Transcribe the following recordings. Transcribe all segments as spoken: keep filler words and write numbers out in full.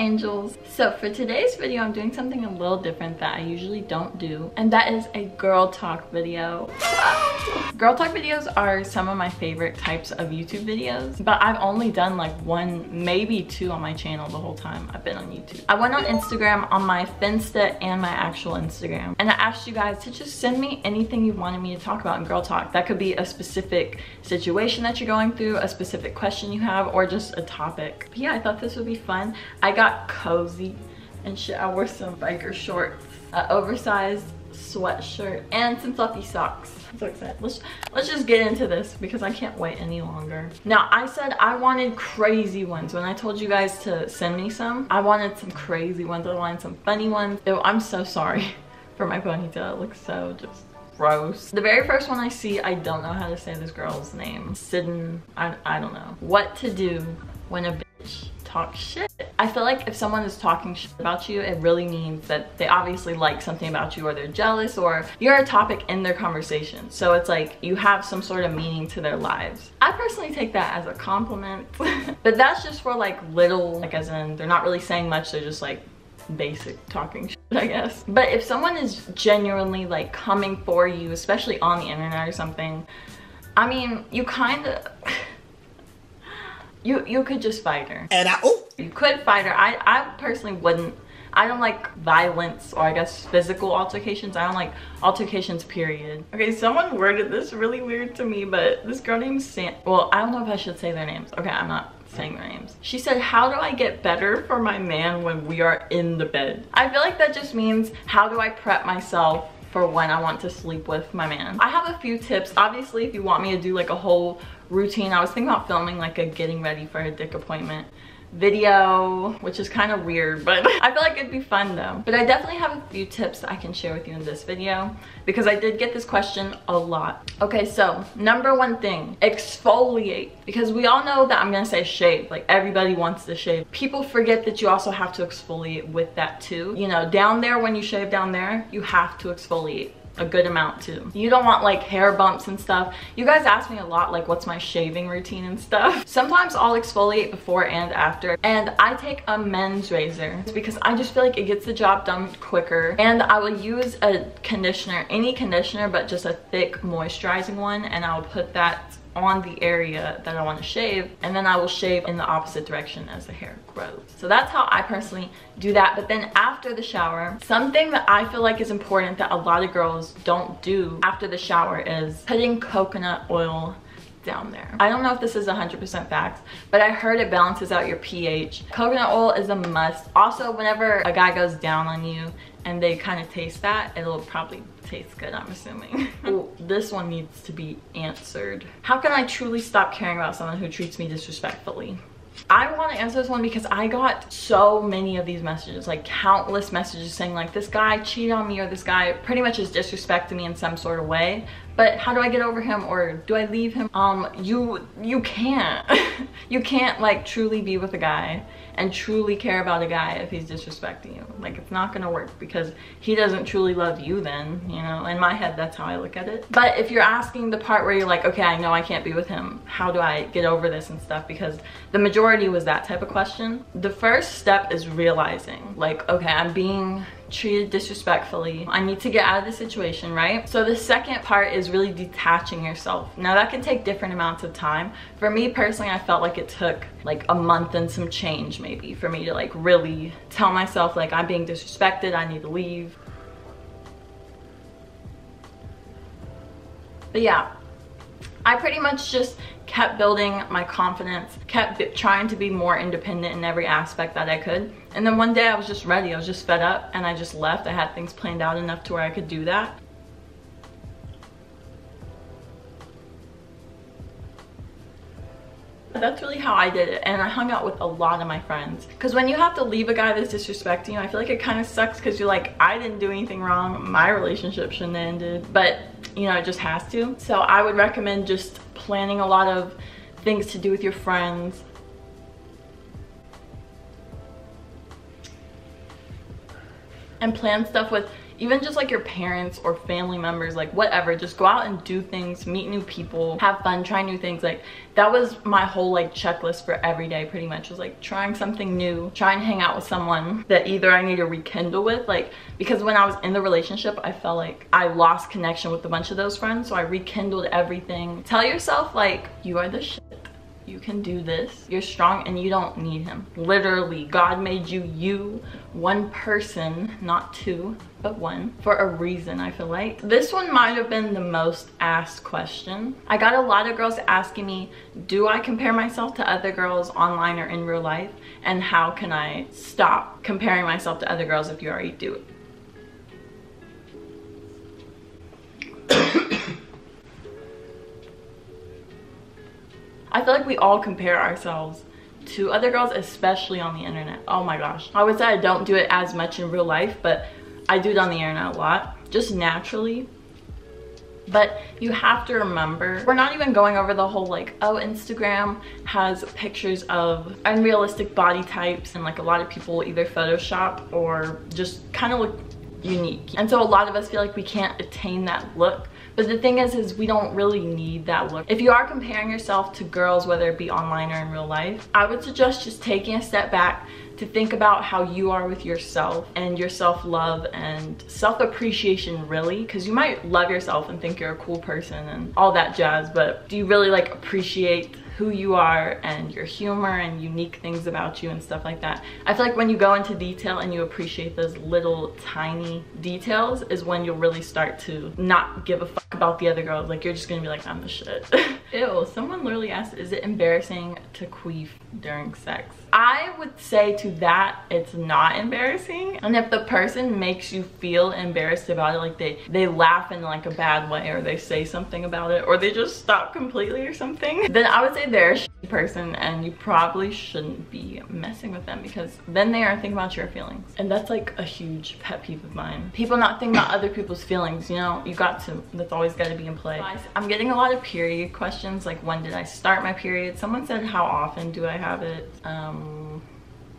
angels. So for today's video, I'm doing something a little different that I usually don't do, and that is a girl talk video. Girl talk videos are some of my favorite types of YouTube videos, but I've only done like one, maybe two on my channel the whole time I've been on YouTube. I went on Instagram, on my Finsta and my actual Instagram, and I asked you guys to just send me anything you wanted me to talk about in girl talk. That could be a specific situation that you're going through, a specific question you have, or just a topic. But yeah, I thought this would be fun. I got cozy and shit. I wore some biker shorts, an oversized sweatshirt, and some fluffy socks. I'm so excited. Let's, let's just get into this because I can't wait any longer. Now, I said I wanted crazy ones. When I told you guys to send me some, I wanted some crazy ones. I wanted some funny ones. Ew, I'm so sorry for my ponytail. It looks so just... gross. The very first one I see, I don't know how to say this girl's name. Sidon, I, I don't know. What to do when a bitch talks shit. I feel like if someone is talking shit about you, it really means that they obviously like something about you, or they're jealous, or you're a topic in their conversation. So it's like you have some sort of meaning to their lives. I personally take that as a compliment, but that's just for like little, like as in they're not really saying much, they're just like basic talking shit, I guess. But if someone is genuinely like coming for you, especially on the internet or something, I mean, you kind of you you could just fight her. And I oh you could fight her. I I personally wouldn't. I don't like violence, or I guess physical altercations. I don't like altercations, period. Okay, someone worded this really weird to me, but this girl named Sam, well, I don't know if I should say their names. Okay, I'm not saying their names. She said, how do I get better for my man when we are in the bed? I feel like that just means, how do I prep myself for when I want to sleep with my man? I have a few tips. Obviously, if you want me to do like a whole routine, I was thinking about filming like a getting ready for a dick appointment video, which is kind of weird, but I feel like it'd be fun though. But I definitely have a few tips that I can share with you in this video because I did get this question a lot. Okay, so number one thing, exfoliate. Because we all know that I'm gonna say shave, like everybody wants to shave. People forget that you also have to exfoliate with that too. You know, down there, when you shave down there, you have to exfoliate a good amount too. You don't want like hair bumps and stuff. You guys ask me a lot like what's my shaving routine and stuff. Sometimes I'll exfoliate before and after, and I take a men's razor because I just feel like it gets the job done quicker, and I will use a conditioner, any conditioner, but just a thick moisturizing one, and I'll put that on the area that I want to shave, and then I will shave in the opposite direction as the hair grows. So that's how I personally do that. But then after the shower, something that I feel like is important that a lot of girls don't do after the shower is putting coconut oil down there. I don't know if this is one hundred percent facts, but I heard it balances out your pH. Coconut oil is a must. Also, whenever a guy goes down on you and they kind of taste that, it'll probably tastes good, I'm assuming. Ooh, this one needs to be answered. How can I truly stop caring about someone who treats me disrespectfully? I want to answer this one because I got so many of these messages, like countless messages saying like this guy cheated on me, or this guy pretty much is disrespecting me in some sort of way, but how do I get over him, or do I leave him? Um, you, you can't. You can't like truly be with a guy and truly care about a guy if he's disrespecting you. Like it's not gonna work because he doesn't truly love you then, you know? In my head, that's how I look at it. But if you're asking the part where you're like, okay, I know I can't be with him, how do I get over this and stuff? Because the majority was that type of question. The first step is realizing like, okay, I'm being treated disrespectfully. I need to get out of the situation, right? So the second part is really detaching yourself. Now that can take different amounts of time. For me personally, I felt like it took like a month and some change maybe for me to like really tell myself like I'm being disrespected, I need to leave. But yeah, I pretty much just kept building my confidence, kept trying to be more independent in every aspect that I could. And then one day I was just ready, I was just fed up, and I just left. I had things planned out enough to where I could do that. That's really how I did it, and I hung out with a lot of my friends. Because when you have to leave a guy that's disrespecting you, I feel like it kind of sucks because you're like, I didn't do anything wrong, my relationship shouldn't have ended, but you know, it just has to. So I would recommend just planning a lot of things to do with your friends. And plan stuff with even just like your parents or family members, like whatever, just go out and do things, meet new people, have fun, try new things. Like that was my whole like checklist for every day pretty much, was like trying something new, trying to hang out with someone that either I need to rekindle with, like, because when I was in the relationship, I felt like I lost connection with a bunch of those friends, so I rekindled everything. Tell yourself like, you are the shit. You can do this. You're strong and you don't need him. Literally, God made you you, one person, not two, but one, for a reason, I feel like. This one might have been the most asked question. I got a lot of girls asking me, do I compare myself to other girls online or in real life? And how can I stop comparing myself to other girls if you already do it? I feel like we all compare ourselves to other girls, especially on the internet. Oh my gosh. I would say I don't do it as much in real life, but I do it on the internet a lot, just naturally. But you have to remember, we're not even going over the whole like, oh, Instagram has pictures of unrealistic body types, and like a lot of people either Photoshop or just kind of look unique. And so a lot of us feel like we can't attain that look. But the thing is, is we don't really need that look. If you are comparing yourself to girls, whether it be online or in real life, I would suggest just taking a step back to think about how you are with yourself and your self-love and self-appreciation, really. Because you might love yourself and think you're a cool person and all that jazz, but do you really like appreciate who you are and your humor and unique things about you and stuff like that? I feel like when you go into detail and you appreciate those little tiny details is when you'll really start to not give a fuck about the other girls. Like, you're just gonna be like, I'm the shit. Ew, someone literally asked, is it embarrassing to queef during sex? I would say to that, it's not embarrassing. And if the person makes you feel embarrassed about it, like they, they laugh in like a bad way, or they say something about it, or they just stop completely or something, then I would say they're a shitty person and you probably shouldn't be messing with them, because then they are thinking about your feelings. And that's like a huge pet peeve of mine. People not thinking about other people's feelings, you know? You got to, that's always got to be in play. I'm getting a lot of period questions, like when did I start my period? Someone said, how often do I have it? Um,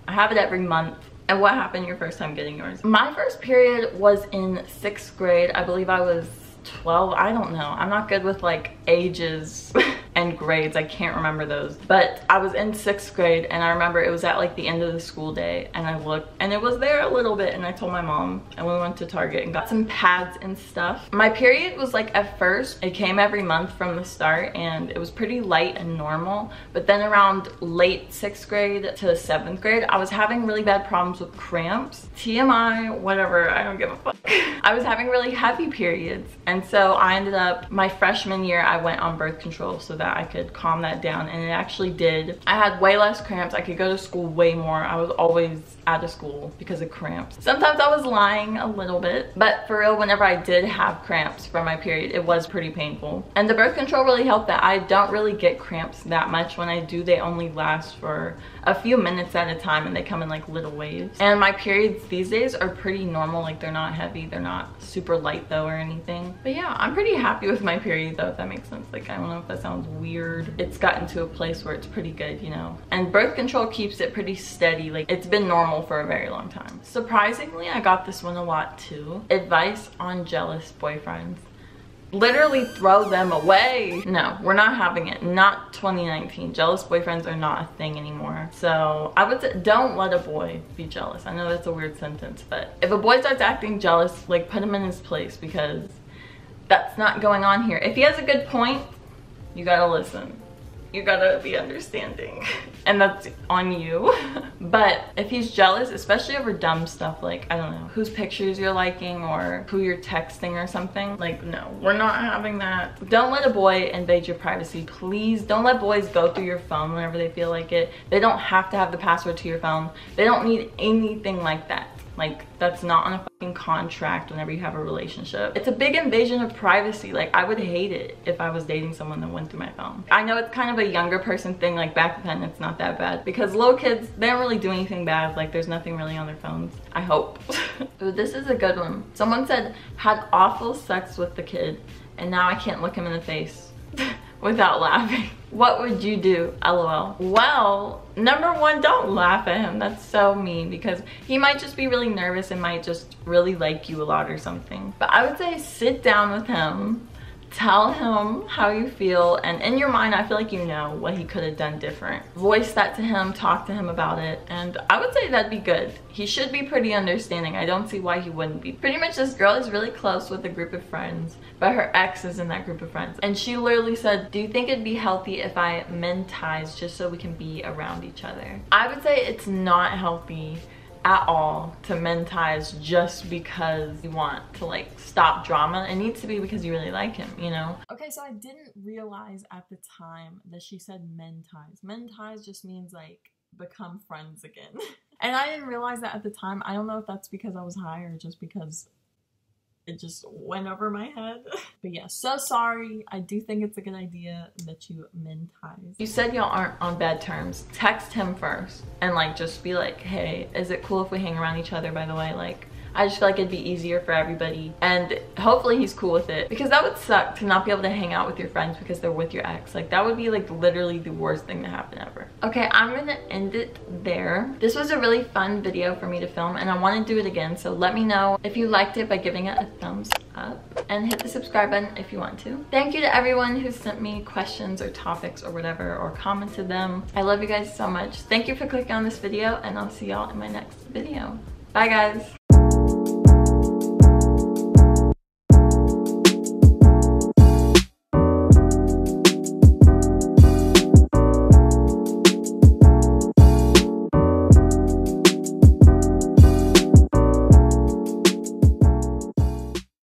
I have it every month. And what happened your first time getting yours? My first period was in sixth grade. I believe I was twelve. I don't know. I'm not good with like ages. And grades, I can't remember those, but I was in sixth grade and I remember it was at like the end of the school day, and I looked and it was there a little bit, and I told my mom, and we went to Target and got some pads and stuff. My period was like, at first it came every month from the start, and it was pretty light and normal, but then around late sixth grade to seventh grade I was having really bad problems with cramps. T M I, whatever, I don't give a fuck. I was having really heavy periods, and so I ended up, my freshman year I went on birth control so that I could calm that down, and it actually did. I had way less cramps. I could go to school way more. I was always out of school because of cramps. Sometimes I was lying a little bit, but for real, whenever I did have cramps from my period, it was pretty painful. And the birth control really helped that. I don't really get cramps that much. When I do, they only last for a few minutes at a time, and they come in like little waves. And my periods these days are pretty normal. Like, they're not heavy. They're not super light though or anything. But yeah, I'm pretty happy with my period though, if that makes sense. Like, I don't know if that sounds weird. It's gotten to a place where it's pretty good, you know? And birth control keeps it pretty steady. Like, it's been normal for a very long time. Surprisingly, I got this one a lot too. Advice on jealous boyfriends. Literally throw them away. No, we're not having it. Not twenty nineteen. Jealous boyfriends are not a thing anymore. So I would say, don't let a boy be jealous. I know that's a weird sentence, but if a boy starts acting jealous, like, put him in his place, because that's not going on here. If he has a good point, you gotta listen. You gotta be understanding. And that's on you. But if he's jealous, especially over dumb stuff like, I don't know, whose pictures you're liking or who you're texting or something, like, no, we're not having that. Don't let a boy invade your privacy, please. Don't let boys go through your phone whenever they feel like it. They don't have to have the password to your phone. They don't need anything like that. Like, that's not on a fucking contract whenever you have a relationship. It's a big invasion of privacy. Like, I would hate it if I was dating someone that went through my phone. I know it's kind of a younger person thing. Like, back then it's not that bad, because little kids, they don't really do anything bad. Like, there's nothing really on their phones, I hope. Ooh, this is a good one. Someone said, had awful sex with the kid and now I can't look him in the face. without laughing. What would you do? LOL. Well, number one, don't laugh at him. That's so mean, because he might just be really nervous and might just really like you a lot or something. But I would say sit down with him, tell him how you feel, and in your mind, I feel like you know what he could have done different. Voice that to him, talk to him about it, and I would say that'd be good. He should be pretty understanding. I don't see why he wouldn't be. Pretty much this girl is really close with a group of friends, but her ex is in that group of friends, and she literally said, do you think it'd be healthy if I mend ties just so we can be around each other? I would say it's not healthy at all to mend ties just because you want to like stop drama. It needs to be because you really like him, you know? Okay, so I didn't realize at the time that she said mend ties. Mend ties just means like become friends again. And I didn't realize that at the time. I don't know if that's because I was high or just because it just went over my head. But yeah, so sorry. I do think it's a good idea that you mend ties. You said y'all aren't on bad terms. Text him first and like just be like, hey, is it cool if we hang around each other, by the way? Like, I just feel like it'd be easier for everybody, and hopefully he's cool with it, because that would suck to not be able to hang out with your friends because they're with your ex. Like, that would be like literally the worst thing to happen ever. Okay, I'm gonna end it there. This was a really fun video for me to film, and I want to do it again, so let me know if you liked it by giving it a thumbs up and hit the subscribe button if you want to. Thank you to everyone who sent me questions or topics or whatever, or commented them. I love you guys so much. Thank you for clicking on this video, and I'll see y'all in my next video. Bye guys.